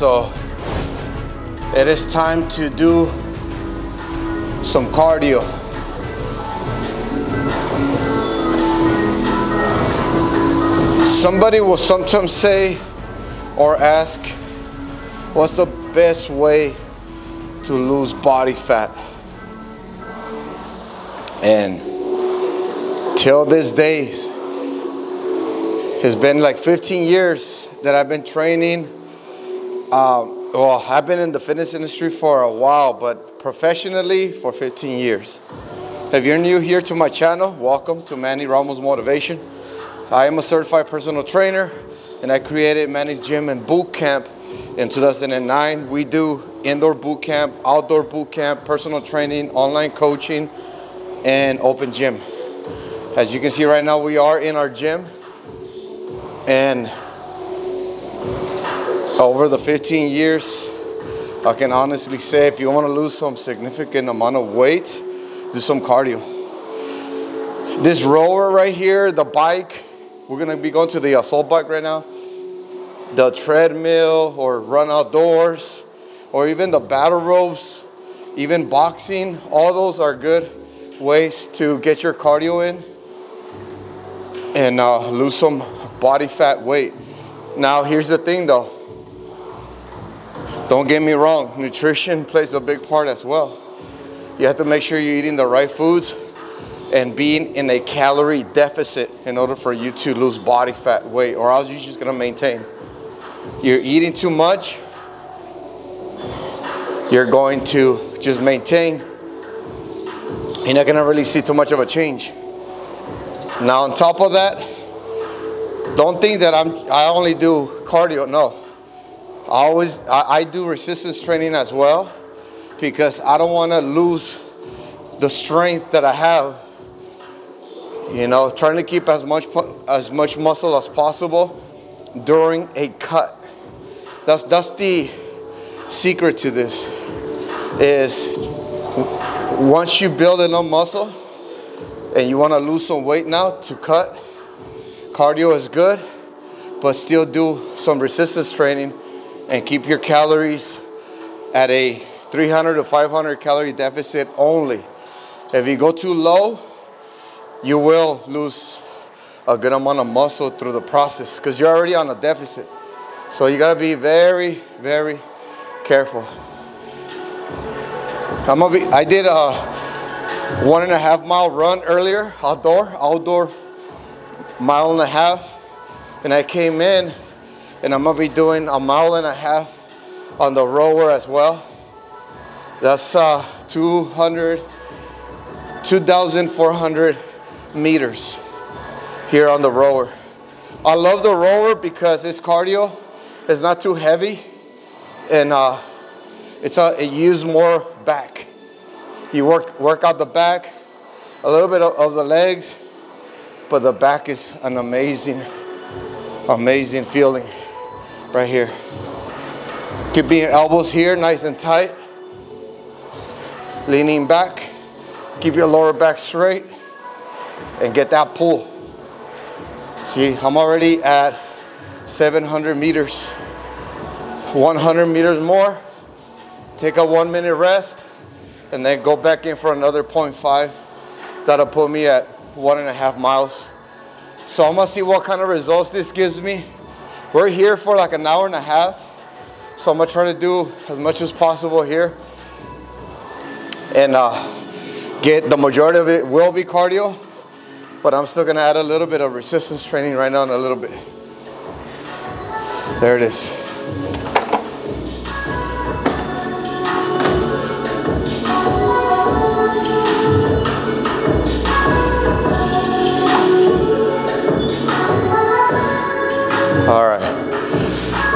so it is time to do some cardio. Somebody will sometimes say or ask, what's the best way to lose body fat? And till this day, it's been like 15 years that I've been training. Well, I've been in the fitness industry for a while, but professionally for 15 years. If you're new here to my channel, welcome to Manny Ramos Motivation. I am a certified personal trainer, and I created Manny's Gym and Boot Camp in 2009. We do indoor boot camp, outdoor boot camp, personal training, online coaching, and open gym. As you can see right now, we are in our gym, and over the 15 years, I can honestly say if you want to lose some significant amount of weight, do some cardio. This rower right here, the bike, we're going to be going to the assault bike right now. The treadmill or run outdoors or even the battle ropes, even boxing, all those are good ways to get your cardio in and lose some body fat weight. Now here's the thing though. Don't get me wrong, nutrition plays a big part as well. You have to make sure you're eating the right foods and being in a calorie deficit in order for you to lose body fat weight, or else you're just gonna maintain. You're eating too much, you're going to just maintain. You're not gonna really see too much of a change. Now on top of that, don't think that I only do cardio, no. I do resistance training as well, because I don't want to lose the strength that I have. You know, trying to keep as much muscle as possible during a cut. That's the secret to this. Is once you build enough muscle and you want to lose some weight now to cut, cardio is good, but still do some resistance training and keep your calories at a 300 to 500 calorie deficit only. If you go too low, you will lose a good amount of muscle through the process because you're already on a deficit. So you gotta be very, very careful. I did a 1.5 mile run earlier, outdoor 1.5 miles, and I came in and I'm gonna be doing 1.5 miles on the rower as well. That's 2,400 meters here on the rower. I love the rower because it's cardio, it's not too heavy, and it uses more back. You work out the back, a little bit of the legs, but the back is an amazing feeling. Right here. Keeping your elbows here nice and tight. Leaning back. Keep your lower back straight. And get that pull. See, I'm already at 700 meters. 100 meters more. Take a 1 minute rest. And then go back in for another 0.5. That'll put me at 1.5 miles. So I'm gonna see what kind of results this gives me. We're here for like 1.5 hours, so I'm gonna try to do as much as possible here and get the majority of it will be cardio, but I'm still gonna add a little bit of resistance training right now in a little bit. There it is.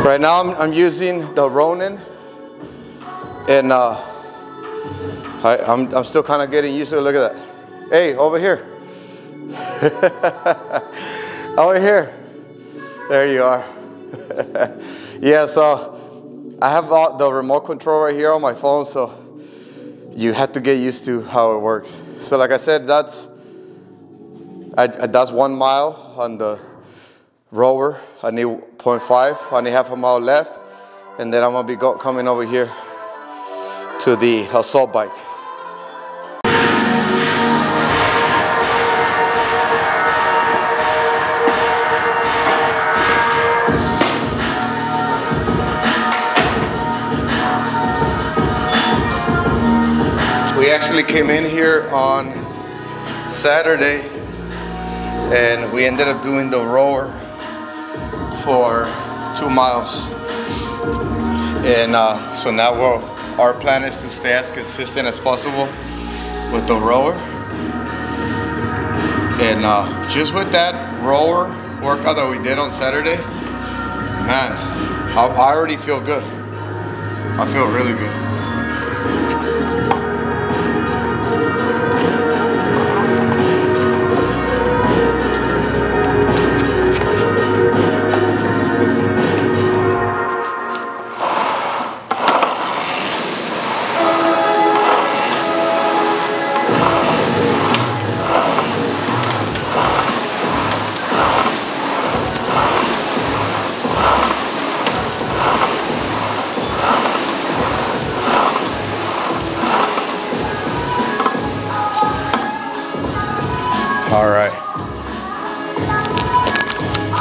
Right now I'm using the Ronin, and I'm still kind of getting used to it. Look at that. Hey, over here. Over here. There you are. Yeah, so I have the remote control right here on my phone, so you have to get used to how it works. So like I said, that's 1 mile on the rower. I need 0.5, I need 1/2 mile left, and then I'm gonna be coming over here to the assault bike. We actually came in here on Saturday and we ended up doing the rower for 2 miles, and so now our plan is to stay as consistent as possible with the rower, and just with that rower workout that we did on Saturday, man, I already feel good. I feel really good. All right.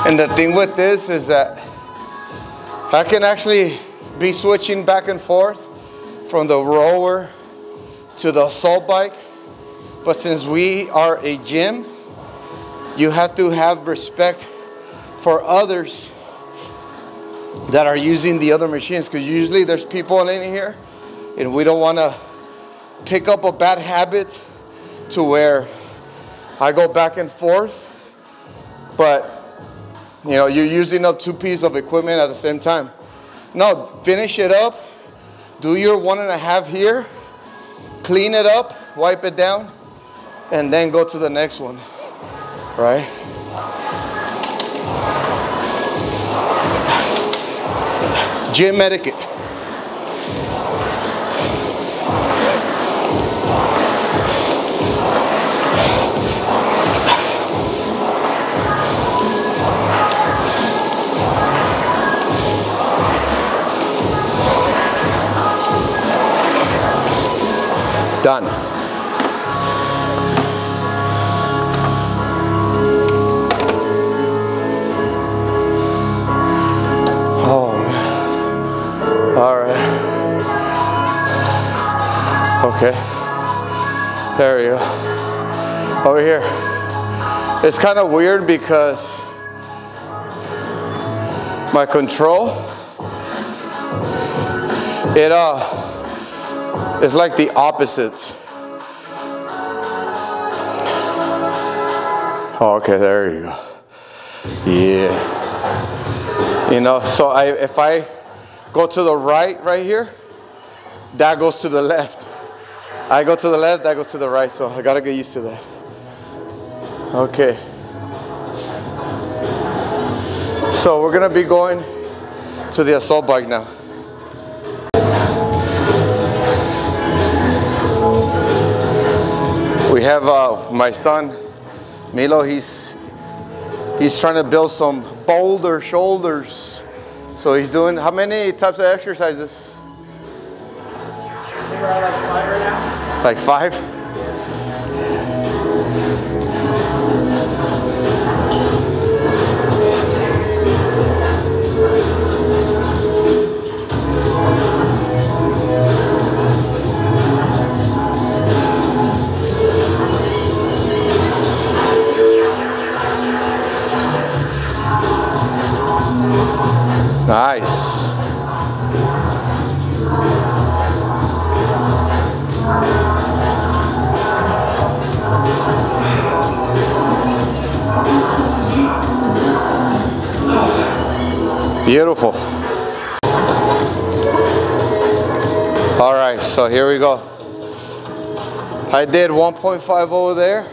And the thing with this is that I can actually be switching back and forth from the rower to the assault bike. But since we are a gym, you have to have respect for others that are using the other machines, because usually there's people in here and we don't want to pick up a bad habit to where I go back and forth, but you know, you're using up 2 pieces of equipment at the same time. No, finish it up, do your 1.5 here, clean it up, wipe it down, and then go to the next one, right? Gym etiquette. Done. Oh, man. All right. Okay. There we go. Over here. It's kind of weird because my control, it's like the opposites. Oh, okay, there you go. Yeah. You know, so if I go to the right here, that goes to the left. I go to the left, that goes to the right, so I gotta get used to that. Okay. So we're gonna be going to the assault bike now. We have my son, Milo, he's trying to build some boulder shoulders. So he's doing, how many types of exercises? We're at like 5 right now. Like 5? Nice. Beautiful. All right, so here we go. I did 1.5 over there.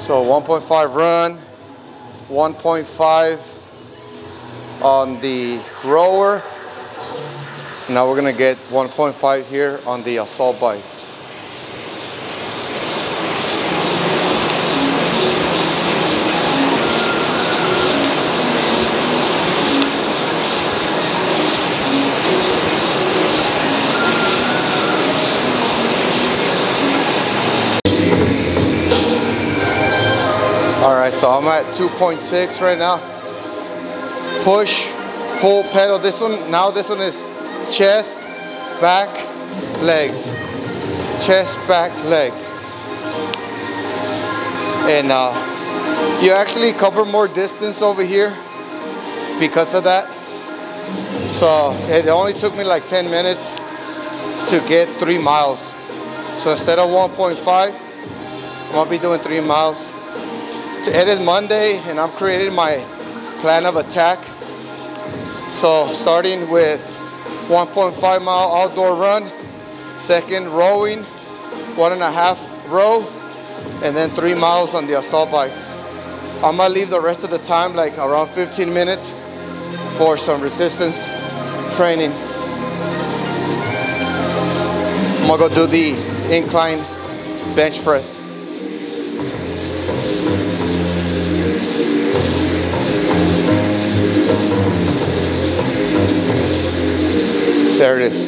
So 1.5 run, 1.5 on the rower. Now we're gonna get 1.5 here on the assault bike. All right, so I'm at 2.6 right now. Push, pull, pedal. This one, now this one is chest, back, legs. Chest, back, legs. And you actually cover more distance over here because of that. So it only took me like 10 minutes to get 3 miles. So instead of 1.5, I'm gonna be doing 3 miles. It is Monday and I'm creating my plan of attack. So starting with 1.5 mile outdoor run, second rowing, 1.5 row, and then 3 miles on the assault bike. I'm gonna leave the rest of the time, like around 15 minutes, for some resistance training. I'm gonna go do the incline bench press. There it is.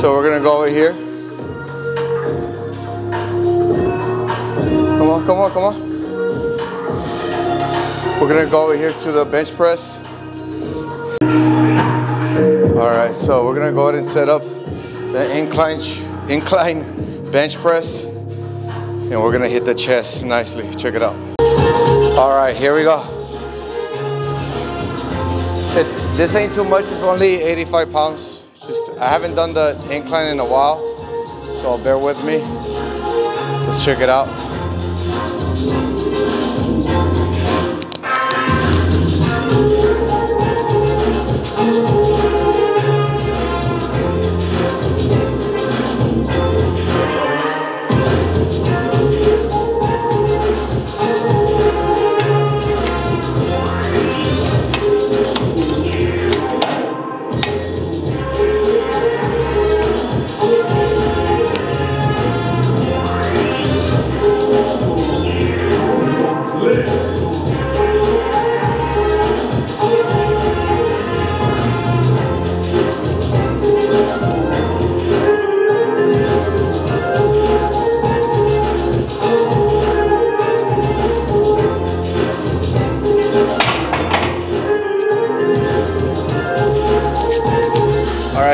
So we're gonna go over here. Come on, come on, come on. We're gonna go over here to the bench press. All right, so we're gonna go ahead and set up the incline bench press, and we're gonna hit the chest nicely. Check it out. All right, here we go. This ain't too much, it's only 85 pounds. I haven't done the incline in a while, so bear with me. Let's check it out.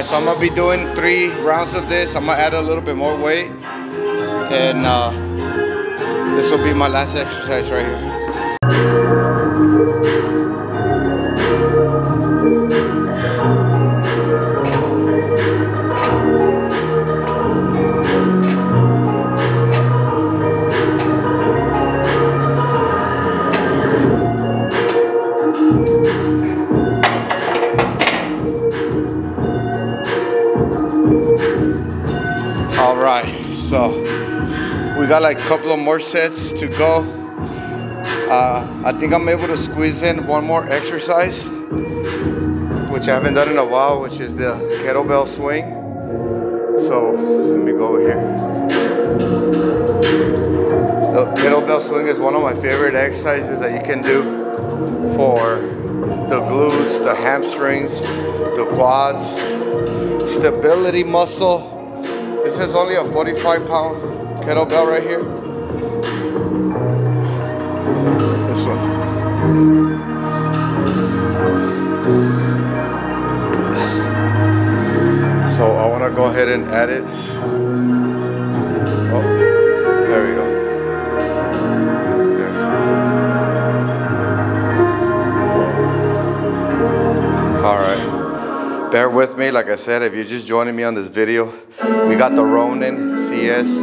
So I'm gonna be doing 3 rounds of this. I'm gonna add a little bit more weight, and this will be my last exercise right here. So we got like a couple of more sets to go. I think I'm able to squeeze in one more exercise, which I haven't done in a while, which is the kettlebell swing. So let me go over here. The kettlebell swing is one of my favorite exercises that you can do for the glutes, the hamstrings, the quads, stability muscle. This is only a 45 pound kettlebell right here. This one. So I want to go ahead and add it. Oh, there we go. Right there. All right. Bear with me. Like I said, if you're just joining me on this video, we got the Ronin CS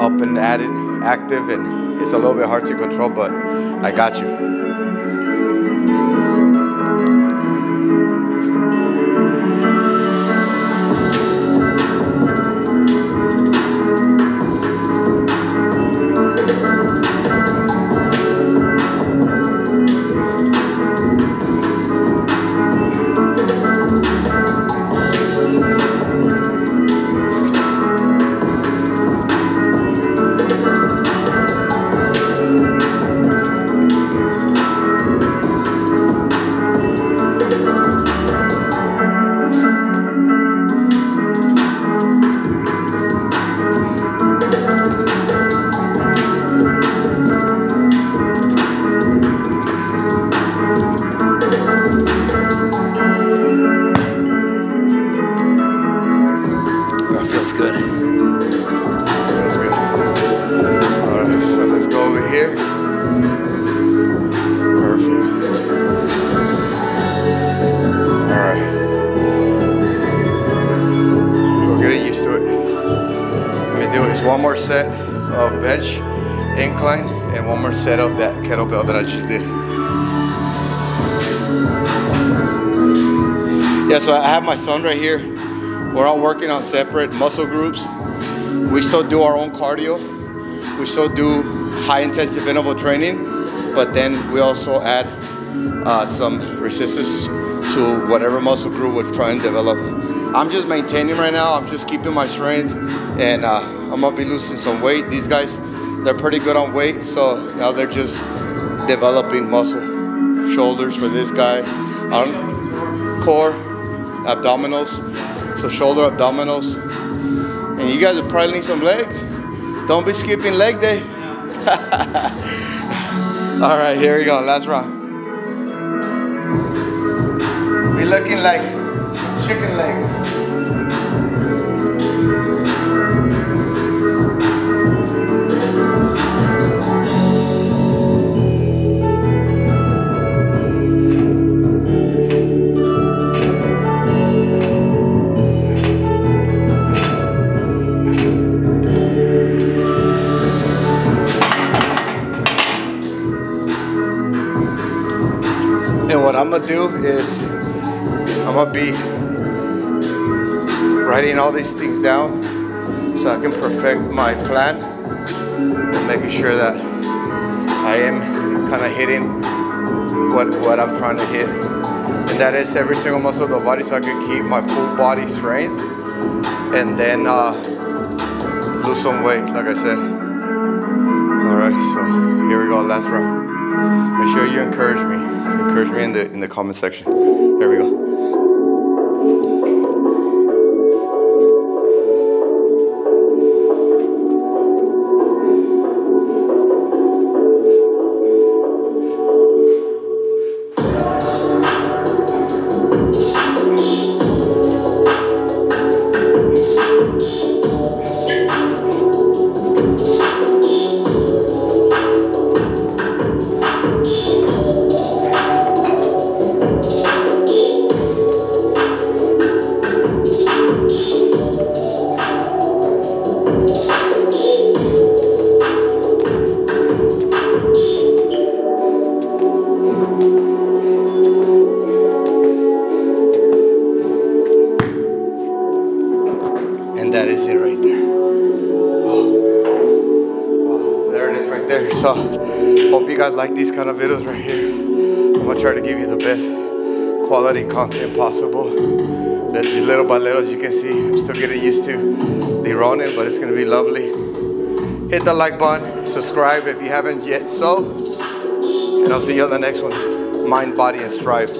up and added active, and it's a little bit hard to control, but I got you. more set of bench incline and one more set of that kettlebell that I just did. Yeah, so I have my son right here. We're all working on separate muscle groups. We still do our own cardio. We still do high intensive interval training, but then we also add some resistance to whatever muscle group we're trying to develop. I'm just maintaining right now. I'm just keeping my strength, and I'm gonna be losing some weight. These guys, they're pretty good on weight, so now they're just developing muscle. Shoulders for this guy, core, abdominals, so shoulder abdominals. And you guys will probably need some legs. Don't be skipping leg day. All right, here we go, last round. We're looking like chicken legs. And what I'm gonna do is I'm gonna be writing all these things down so I can perfect my plan and making sure that I am kind of hitting what I'm trying to hit. And that is every single muscle of the body, so I can keep my full body strength and then lose some weight, like I said. All right, so here we go, last round. Make sure you encourage me. Encourage me in the comment section. There we go. That is it right there. Oh. Oh, there it is right there. So hope you guys like these kind of videos right here. I'm gonna try to give you the best quality content possible. That's just little by little, as you can see. I'm still getting used to the Ronin, but it's gonna be lovely. Hit the like button, subscribe if you haven't yet, so, and I'll see you on the next one. Mind, body, and strive.